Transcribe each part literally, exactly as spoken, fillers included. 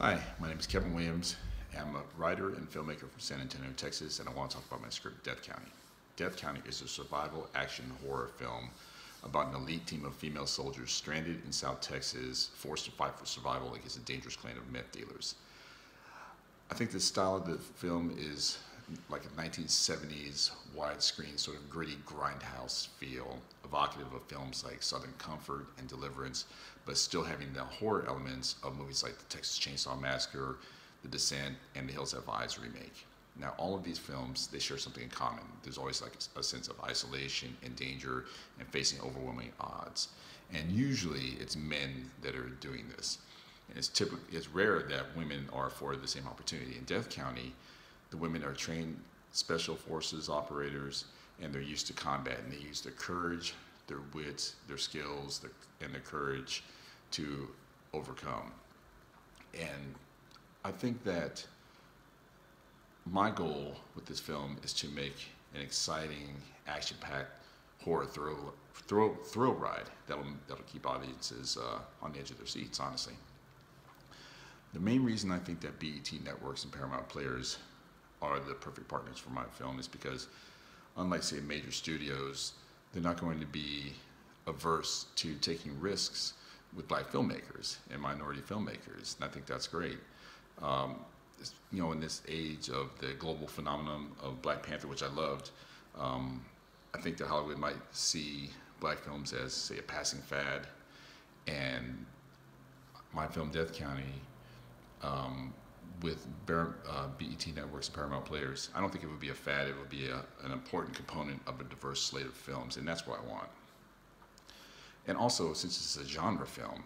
Hi, my name is Kevin Williams. I'm a writer and filmmaker from San Antonio, Texas, and I want to talk about my script, Death County. Death County is a survival action horror film about an elite team of female soldiers stranded in South Texas, forced to fight for survival against a dangerous clan of meth dealers. I think the style of the film is like a nineteen seventies widescreen, sort of gritty grindhouse feel, evocative of films like Southern Comfort and Deliverance, but still having the horror elements of movies like The Texas Chainsaw Massacre, The Descent, and The Hills Have Eyes remake. Now, all of these films, they share something in common. There's always like a sense of isolation and danger and facing overwhelming odds. And usually it's men that are doing this. And it's, typically, it's rare that women are afforded the same opportunity. In Death County, the women are trained special forces operators, and they're used to combat, and they use their courage, their wits, their skills, their, and their courage to overcome. And I think that my goal with this film is to make an exciting, action-packed horror thrill, thrill, thrill ride that'll, that'll keep audiences uh, on the edge of their seats, honestly. The main reason I think that B E T networks and Paramount players are the perfect partners for my film is because, unlike, say, major studios, they're not going to be averse to taking risks with black filmmakers and minority filmmakers, and I think that's great. Um, you know, in this age of the global phenomenon of Black Panther, which I loved, um, I think that Hollywood might see black films as, say, a passing fad, and my film Death County, um, with uh, B E T networks and Paramount players, I don't think it would be a fad. It would be a, an important component of a diverse slate of films, and that's what I want. And also, since it's a genre film,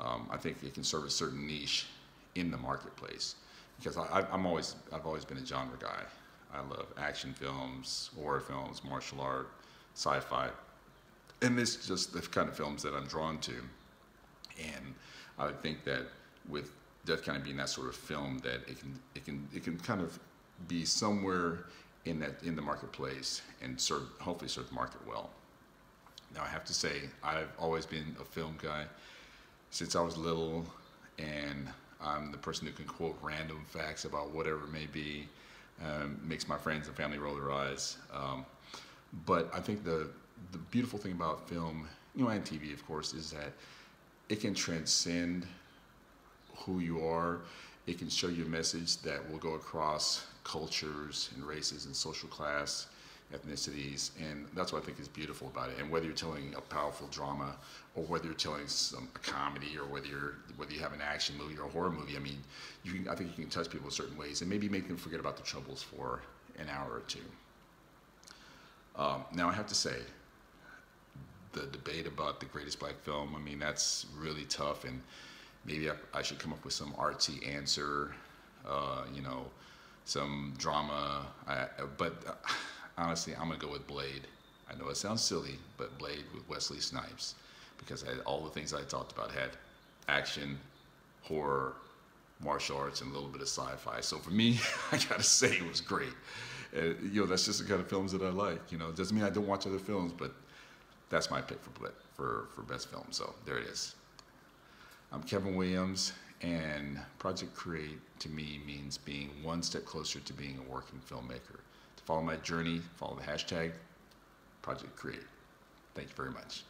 um, I think it can serve a certain niche in the marketplace, because I, I'm always I've always been a genre guy. I love action films, horror films, martial art, sci-fi, and this is just the kind of films that I'm drawn to. And I would think that with Death County being that sort of film, that it can it can it can kind of be somewhere in that in the marketplace and serve hopefully serve the market well. Now, I have to say, I've always been a film guy since I was little, and I'm the person who can quote random facts about whatever it may be. Um, makes my friends and family roll their eyes. Um, but I think the, the beautiful thing about film, you know, and T V, of course, is that it can transcend who you are. It can show you a message that will go across cultures and races and social class, ethnicities, and that's what I think is beautiful about it. And whether you're telling a powerful drama, or whether you're telling some a comedy, or whether you're whether you have an action movie or a horror movie, I mean, you can, I think you can touch people in certain ways and maybe make them forget about their troubles for an hour or two. Um, now, I have to say, the debate about the greatest black film, I mean, that's really tough, and maybe I, I should come up with some artsy answer, uh, you know, some drama, I, but. Uh, Honestly, I'm gonna go with Blade. I know it sounds silly, but Blade with Wesley Snipes, because I had all the things I talked about. Had action, horror, martial arts, and a little bit of sci-fi. So for me, I gotta say it was great. And, you know, that's just the kind of films that I like. You know, it doesn't mean I don't watch other films, but that's my pick for for for best film. So there it is. I'm Kevin Williams, and Project Create to me means being one step closer to being a working filmmaker. Follow my journey, follow the hashtag Project Create. Thank you very much.